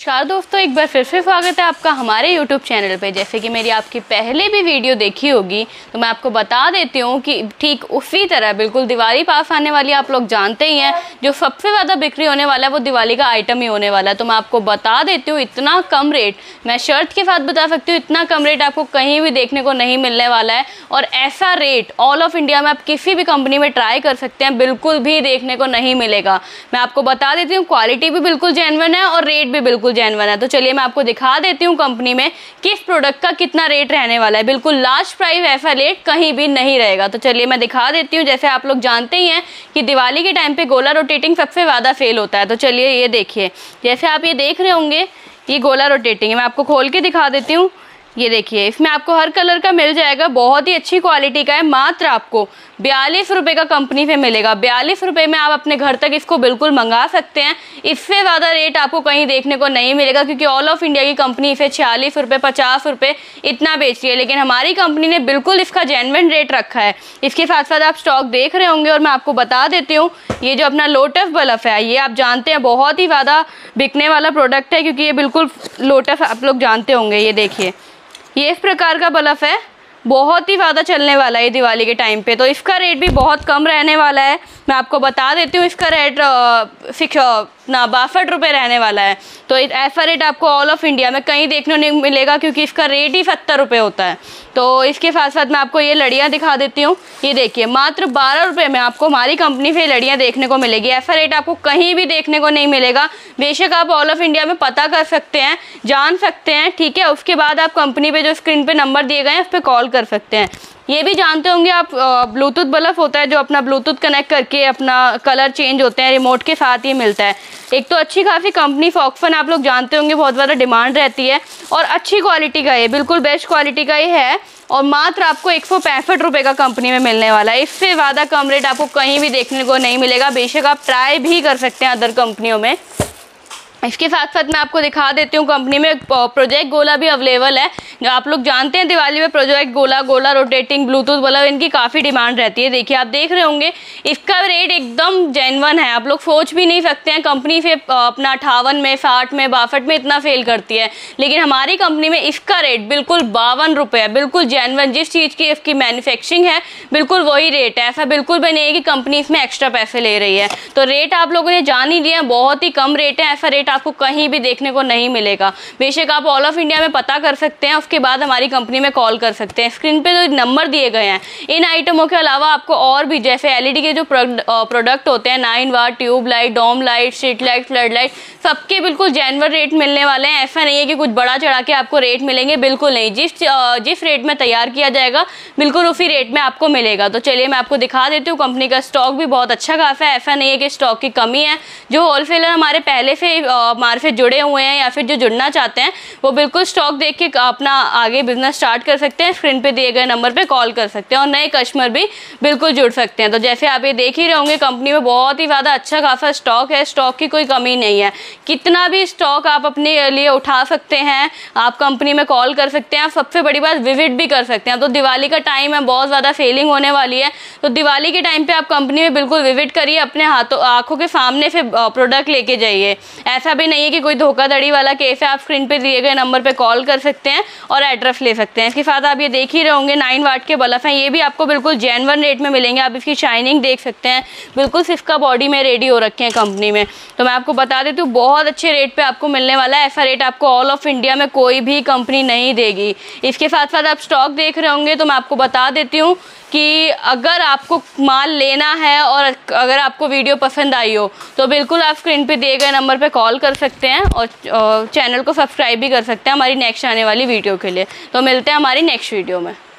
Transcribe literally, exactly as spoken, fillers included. नमस्कार दोस्तों, एक बार फिर से स्वागत है आपका हमारे YouTube चैनल पे। जैसे कि मेरी आपकी पहले भी वीडियो देखी होगी तो मैं आपको बता देती हूँ कि ठीक उसी तरह बिल्कुल दिवाली पास आने वाली है। आप लोग जानते ही हैं जो सबसे ज़्यादा बिक्री होने वाला है वो दिवाली का आइटम ही होने वाला है। तो मैं आपको बता देती हूँ इतना कम रेट, मैं शर्त के साथ बता सकती हूँ इतना कम रेट आपको कहीं भी देखने को नहीं मिलने वाला है। और ऐसा रेट ऑल ऑफ इंडिया में आप किसी भी कंपनी में ट्राई कर सकते हैं, बिल्कुल भी देखने को नहीं मिलेगा। मैं आपको बता देती हूँ क्वालिटी भी बिल्कुल जेन्युइन है और रेट भी बिल्कुल जेन्युइन है। तो चलिए मैं आपको दिखा देती हूँ कंपनी में किस प्रोडक्ट का कितना रेट रहने वाला है। बिल्कुल लास्ट प्राइस, ऐसा रेट कहीं भी नहीं रहेगा। तो चलिए मैं दिखा देती हूँ। जैसे आप लोग जानते ही हैं कि दिवाली के टाइम पे गोला रोटेटिंग सबसे ज़्यादा सेल होता है। तो चलिए ये देखिए, जैसे आप ये देख रहे होंगे ये गोला रोटेटिंग है। मैं आपको खोल के दिखा देती हूँ। ये देखिए, इसमें आपको हर कलर का मिल जाएगा, बहुत ही अच्छी क्वालिटी का है। मात्र आपको बयालीस रुपये का कंपनी से मिलेगा। बयालीस रुपये में आप अपने घर तक इसको बिल्कुल मंगा सकते हैं। इससे ज़्यादा रेट आपको कहीं देखने को नहीं मिलेगा, क्योंकि ऑल ऑफ इंडिया की कंपनी इसे छियालीस रुपये पचास रुपये इतना बेचती है, लेकिन हमारी कंपनी ने बिल्कुल इसका जेन्युइन रेट रखा है। इसके साथ साथ आप स्टॉक देख रहे होंगे और मैं आपको बता देती हूँ ये जो अपना लोटस बल्ब है, ये आप जानते हैं बहुत ही ज़्यादा बिकने वाला प्रोडक्ट है, क्योंकि ये बिल्कुल लोटस आप लोग जानते होंगे। ये देखिए, ये इस प्रकार का बल्ब है, बहुत ही ज़्यादा चलने वाला है दिवाली के टाइम पे। तो इसका रेट भी बहुत कम रहने वाला है। मैं आपको बता देती हूँ इसका रेट फिक्स ना बासठ रुपये रहने वाला है। तो ऐसा रेट आपको ऑल ऑफ इंडिया में कहीं देखने नहीं मिलेगा, क्योंकि इसका रेट ही सत्तर रुपये होता है। तो इसके साथ साथ मैं आपको ये लड़ियाँ दिखा देती हूँ। ये देखिए, मात्र बारह रुपये में आपको हमारी कंपनी से लड़ियाँ देखने को मिलेगी। ऐसा रेट आपको कहीं भी देखने को नहीं मिलेगा। बेशक आप ऑल ऑफ इंडिया में पता कर सकते हैं, जान सकते हैं, ठीक है। उसके बाद आप कंपनी पर जो स्क्रीन पर नंबर दिए गए हैं उस पर कॉल कर सकते हैं। ये भी जानते होंगे आप ब्लूटूथ बल्ब होता है जो अपना ब्लूटूथ कनेक्ट करके अपना कलर चेंज होते हैं, रिमोट के साथ ही मिलता है। एक तो अच्छी खासी कंपनी फॉक्सन, आप लोग जानते होंगे बहुत ज़्यादा डिमांड रहती है, और अच्छी क्वालिटी का ये बिल्कुल बेस्ट क्वालिटी का ये है। और मात्र आपको एक सौ पैंसठ रुपये का कंपनी में मिलने वाला है। इससे ज़्यादा कम रेट आपको कहीं भी देखने को नहीं मिलेगा। बेशक आप ट्राई भी कर सकते हैं अदर कंपनियों में। इसके साथ साथ मैं आपको दिखा देती हूँ कंपनी में प्रोजेक्ट गोला भी अवेलेबल है। जो आप लोग जानते हैं दिवाली में प्रोजेक्ट गोला, गोला रोटेटिंग, ब्लूटूथ बल्ब, इनकी काफ़ी डिमांड रहती है। देखिए, आप देख रहे होंगे इसका रेट एकदम जेन्युइन है। आप लोग सोच भी नहीं सकते हैं कंपनी से अपना अठावन में, साठ में, बासठ में इतना सेल करती है, लेकिन हमारी कंपनी में इसका रेट बिल्कुल बावन रुपये है। बिल्कुल जेन्युइन, जिस चीज़ की इसकी मैन्युफैक्चरिंग है बिल्कुल वही रेट है। ऐसा बिल्कुल भी नहीं है कि कंपनी इसमें एक्स्ट्रा पैसे ले रही है। तो रेट आप लोगों ने जान ही लिया, बहुत ही कम रेट है। ऐसा रेट आपको कहीं भी देखने को नहीं मिलेगा। बेशक आप ऑल ऑफ इंडिया में पता कर सकते हैं, उसके बाद हमारी कंपनी में कॉल कर सकते हैं। स्क्रीन पे जो नंबर दिए गए हैं, इन आइटमों के अलावा आपको और भी जैसे एलईडी के जो प्रोडक्ट होते हैं, nine watt tube light, dome light, street light, flood light, सबके बिल्कुल जेन्युइन रेट मिलने वाले हैं। ऐसा नहीं है कि कुछ बड़ा चढ़ा के आपको रेट मिलेंगे, बिल्कुल नहीं। जिस जिस रेट में तैयार किया जाएगा बिल्कुल उसी रेट में आपको मिलेगा। तो चलिए मैं आपको दिखा देती हूँ कंपनी का स्टॉक भी बहुत अच्छा खासा है। ऐसा नहीं है कि स्टॉक की कमी है। जो होलसेलर हमारे पहले से मार्केट से जुड़े हुए हैं या फिर जो जुड़ना चाहते हैं वो बिल्कुल स्टॉक देख के अपना आगे बिजनेस स्टार्ट कर सकते हैं। स्क्रीन पे दिए गए नंबर पे कॉल कर सकते हैं और नए कस्टमर भी बिल्कुल जुड़ सकते हैं। तो जैसे आप ये देख ही रहे होंगे कंपनी में बहुत ही ज़्यादा अच्छा खासा स्टॉक है। स्टॉक की कोई कमी नहीं है, कितना भी स्टॉक आप अपने लिए उठा सकते हैं। आप कंपनी में कॉल कर सकते हैं, सबसे बड़ी बात विजिट भी कर सकते हैं। तो दिवाली का टाइम है, बहुत ज़्यादा सेलिंग होने वाली है। तो दिवाली के टाइम पर आप कंपनी में बिल्कुल विजिट करिए, अपने हाथों आँखों के सामने से प्रोडक्ट लेके जाइए। ऐसा भी नहीं है कि कोई धोखाधड़ी वाला केस है। आप स्क्रीन पे दिए गए नंबर पे कॉल कर सकते हैं और एड्रेस ले सकते हैं। इसके साथ आप ये देख ही रहे होंगे नाइन वाट के बल्ब हैं, ये भी आपको बिल्कुल जेन्युइन रेट में मिलेंगे। आप इसकी शाइनिंग देख सकते हैं, बिल्कुल सिफका बॉडी में रेडी हो रखे हैं कंपनी में। तो मैं आपको बता देती हूँ बहुत अच्छे रेट पर आपको मिलने वाला है। ऐसा रेट आपको ऑल ऑफ इंडिया में कोई भी कंपनी नहीं देगी। इसके साथ साथ आप स्टॉक देख रहे होंगे तो मैं आपको बता देती हूँ कि अगर आपको माल लेना है और अगर आपको वीडियो पसंद आई हो तो बिल्कुल आप स्क्रीन पे दिए गए नंबर पे कॉल कर सकते हैं और चैनल को सब्सक्राइब भी कर सकते हैं हमारी नेक्स्ट आने वाली वीडियो के लिए। तो मिलते हैं हमारी नेक्स्ट वीडियो में।